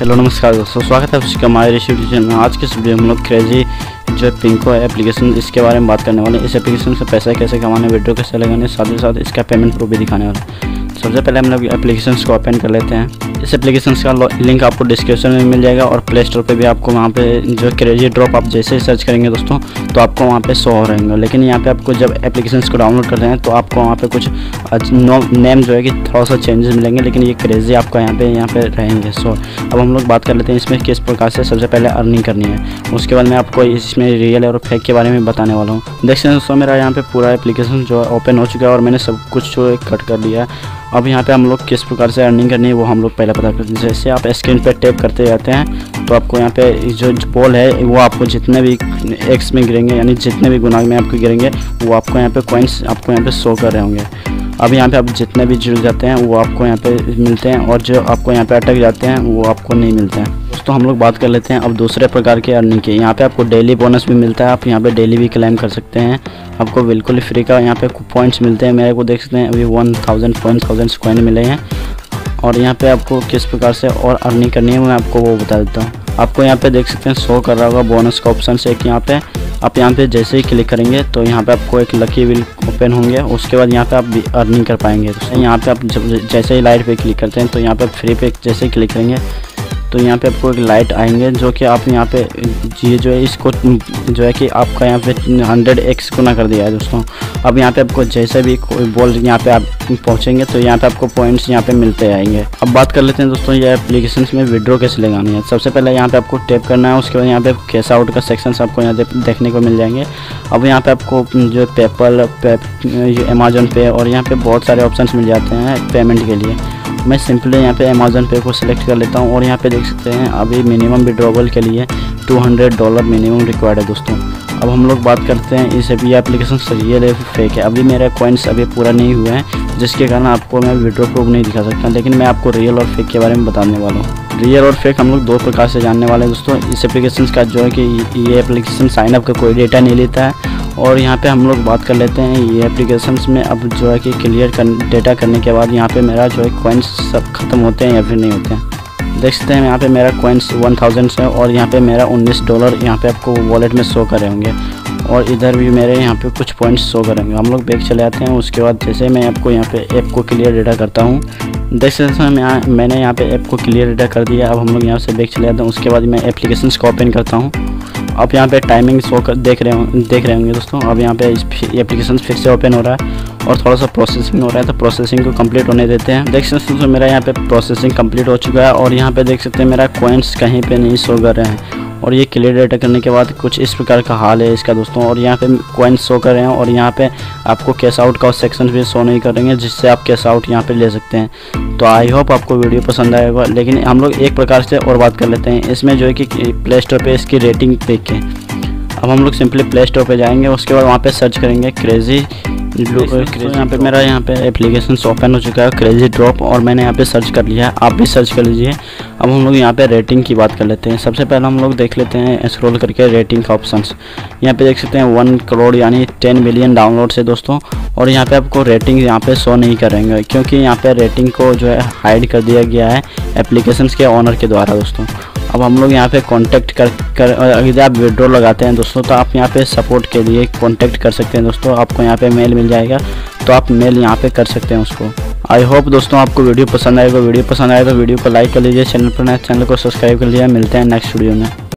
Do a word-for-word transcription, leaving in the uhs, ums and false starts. Hello नमस्कार दोस्तों, स्वागत है आपका हमारे यूट्यूब चैनल में। आज के इस वीडियो में हम लोग क्रेजी जो पिंको है एप्लीकेशन, इसके बारे में बात करने वाले हैं। इस एप्लीकेशन से पैसा कैसे कमाने, विड्रॉ कैसे लगाने, साथ ही साथ इसका पेमेंट प्रूफ भी दिखाने वाला है। सबसे पहले हम लोग एप्लीकेशन को ओपन कर लेते हैं। इस एप्लीकेशन का लिंक आपको डिस्क्रिप्शन में मिल जाएगा और प्ले स्टोर पर भी आपको वहाँ पे जो क्रेजी ड्रॉप आप जैसे ही सर्च करेंगे दोस्तों तो आपको वहाँ पे शो हो रहेंगे। लेकिन यहाँ पे आपको जब एप्लीकेशन को डाउनलोड करते हैं तो आपको वहाँ पे कुछ नेम जो है कि थोड़ा सा चेंजेस मिलेंगे, लेकिन ये क्रेजी आपका यहाँ पर यहाँ पर रहेंगे। सो अब हम लोग बात कर लेते हैं इसमें किस प्रकार से सबसे पहले अर्निंग करनी है। उसके बाद मैं आपको इसमें रियल और फेक के बारे में बताने वाला हूँ। देख सकते हैं दोस्तों, मेरा यहाँ पर पूरा एप्लीकेशन जो है ओपन हो चुका है और मैंने सब कुछ जो है कट कर दिया है। अब यहाँ पे हम लोग किस प्रकार से अर्निंग करनी है वो हम लोग पहले पता करते हैं। जैसे आप स्क्रीन पे टैप करते जाते हैं तो आपको यहाँ पे जो पोल है वो आपको जितने भी एक्स में गिरेंगे, यानी जितने भी गुना में आपको गिरेंगे वो आपको यहाँ पे कॉइन्स आपको यहाँ पे शो कर रहे होंगे। अब यहाँ पे आप जितने भी जुड़ जाते हैं वो आपको यहाँ पे मिलते हैं और जो आपको यहाँ पे अटक जाते हैं वो आपको नहीं मिलते हैं। दोस्तों हम लोग बात कर लेते हैं अब दूसरे प्रकार के अर्निंग की। यहाँ पे आपको डेली बोनस भी मिलता है, आप यहाँ पे डेली भी क्लेम कर सकते हैं। आपको बिल्कुल ही फ्री का यहाँ पे पॉइंट्स मिलते हैं। मेरे को देख सकते हैं अभी one thousand point thousand coin मिले हैं। और यहाँ पे आपको किस प्रकार से और अर्निंग करनी है मैं आपको वो बता देता हूँ। आपको यहाँ पे देख सकते हैं शो कर रहा होगा बोनस का ऑप्शन से एक। यहाँ पे आप यहाँ पे जैसे ही क्लिक करेंगे तो यहाँ पे आपको एक लकी व्हील ओपन होंगे। उसके बाद यहाँ पे आप अर्निंग कर पाएंगे। तो यहाँ पे आप जैसे ही लाइट पे क्लिक करते हैं तो यहाँ पे फ्री पे जैसे ही क्लिक करेंगे तो यहाँ पे आपको एक लाइट आएंगे जो कि आप यहाँ पे ये जो है इसको जो है कि आपका यहाँ पे हंड्रेड एक्स गुना कर दिया है दोस्तों। अब यहाँ पे आपको जैसे भी कोई बॉल यहाँ पे आप पहुँचेंगे तो यहाँ पे आपको पॉइंट्स यहाँ पे मिलते जाएंगे। अब बात कर लेते हैं दोस्तों ये एप्लीकेशन में विड्रॉ कैसे लगानी है। सबसे पहले यहाँ पे आपको टैप करना है। उसके बाद यहाँ पे कैश आउट का सेक्शन आपको यहाँ पे देखने को मिल जाएंगे। अब यहाँ पे आपको जो पेपल अमेजोन पे और यहाँ पे बहुत सारे ऑप्शन मिल जाते हैं पेमेंट के लिए। मैं सिंपली यहाँ पे अमेजोन पे को सिलेक्ट कर लेता हूँ और यहाँ पे देख सकते हैं अभी मिनिमम विड्रॉवल के लिए two hundred dollar minimum required है दोस्तों। अब हम लोग बात करते हैं इस ये एप्लीकेशन रियल है फेक है। अभी मेरे कॉइन्स अभी पूरा नहीं हुए हैं जिसके कारण आपको मैं विड्रॉ प्रूफ नहीं दिखा सकता, लेकिन मैं आपको रियल और फेक के बारे में बताने वाला हूँ। रियल और फेक हम लोग दो प्रकार से जानने वाले हैं दोस्तों। इस एप्लीकेशन का जो है कि ये एप्लीकेशन साइनअप का कोई डेटा नहीं लेता है। और यहाँ पे हम लोग बात कर लेते हैं ये एप्लीकेशंस में अब जो है कि क्लियर कर, डेटा करने के बाद यहाँ पे मेरा जो है कॉइन्स सब खत्म होते हैं या फिर नहीं होते हैं। देख सकते हैं यहाँ पे मेरा कॉइन्स वन थाउजेंड है और यहाँ पे मेरा उन्नीस डॉलर यहाँ पे आपको वॉलेट में शो कर रहे होंगे और इधर भी मेरे यहाँ पे कुछ पॉइंट्स शो करेंगे। हम लोग बैक चले आते हैं। उसके बाद जैसे मैं आपको यहाँ पे ऐप को क्लियर डेटा करता हूँ, देख सकते हैं यहाँ मैंने यहाँ पे ऐप को क्लियर डेटा कर दिया। अब हम लोग यहाँ से बैक चले जाते हैं। उसके बाद मैं एप्लीकेशंस को ओपन करता हूँ। आप यहाँ पे टाइमिंग शो कर देख रहे हो देख रहे होंगे दोस्तों। अब यहाँ पे एप्लीकेशन फिर से ओपन हो रहा है और थोड़ा सा प्रोसेसिंग हो रहा है तो प्रोसेसिंग को कंप्लीट होने देते हैं। देख सकते हैं मेरा यहाँ पे प्रोसेसिंग कंप्लीट हो चुका है और यहाँ पे देख सकते हैं मेरा कॉइन्स कहीं पे नहीं शो कर रहे हैं। और ये क्लियर डेटा करने के बाद कुछ इस प्रकार का हाल है इसका दोस्तों। और यहाँ पे कॉइन्स शो कर रहे हैं और यहाँ पर आपको कैश आउट का सेक्शन भी शो नहीं करेंगे जिससे आप कैश आउट यहाँ पर ले सकते हैं। तो आई होप आपको वीडियो पसंद आएगा। लेकिन हम लोग एक प्रकार से और बात कर लेते हैं इसमें जो है कि प्ले स्टोर पे इसकी रेटिंग देख के। अब हम लोग सिंपली प्ले स्टोर पे जाएंगे। उसके बाद वहाँ पे सर्च करेंगे क्रेजी क्रेजी यहाँ पे मेरा यहाँ पे एप्लीकेशन ओपन हो चुका है क्रेजी ड्रॉप और मैंने यहाँ पे सर्च कर लिया है। आप भी सर्च कर लीजिए। अब हम लोग यहाँ पे रेटिंग की बात कर लेते हैं। सबसे पहले हम लोग देख लेते हैं स्क्रॉल करके रेटिंग का ऑप्शंस। यहाँ पे देख सकते हैं वन करोड़ यानी टेन मिलियन डाउनलोड से दोस्तों। और यहाँ पे आपको रेटिंग यहाँ पे शो नहीं करेंगे क्योंकि यहाँ पे रेटिंग को जो है हाइड कर दिया गया है एप्लीकेशन के ऑनर के द्वारा दोस्तों। अब हम लोग यहाँ पे कांटेक्ट कर कर अगर आप विड्रॉ लगाते हैं दोस्तों तो आप यहाँ पे सपोर्ट के लिए कांटेक्ट कर सकते हैं दोस्तों। आपको यहाँ पे मेल मिल जाएगा तो आप मेल यहाँ पे कर सकते हैं उसको। आई होप दोस्तों आपको वीडियो पसंद आएगा। वीडियो पसंद आए तो वीडियो को लाइक कर लीजिए, चैनल पर नए चैनल को सब्सक्राइब कर लीजिए। मिलते हैं नेक्स्ट वीडियो में।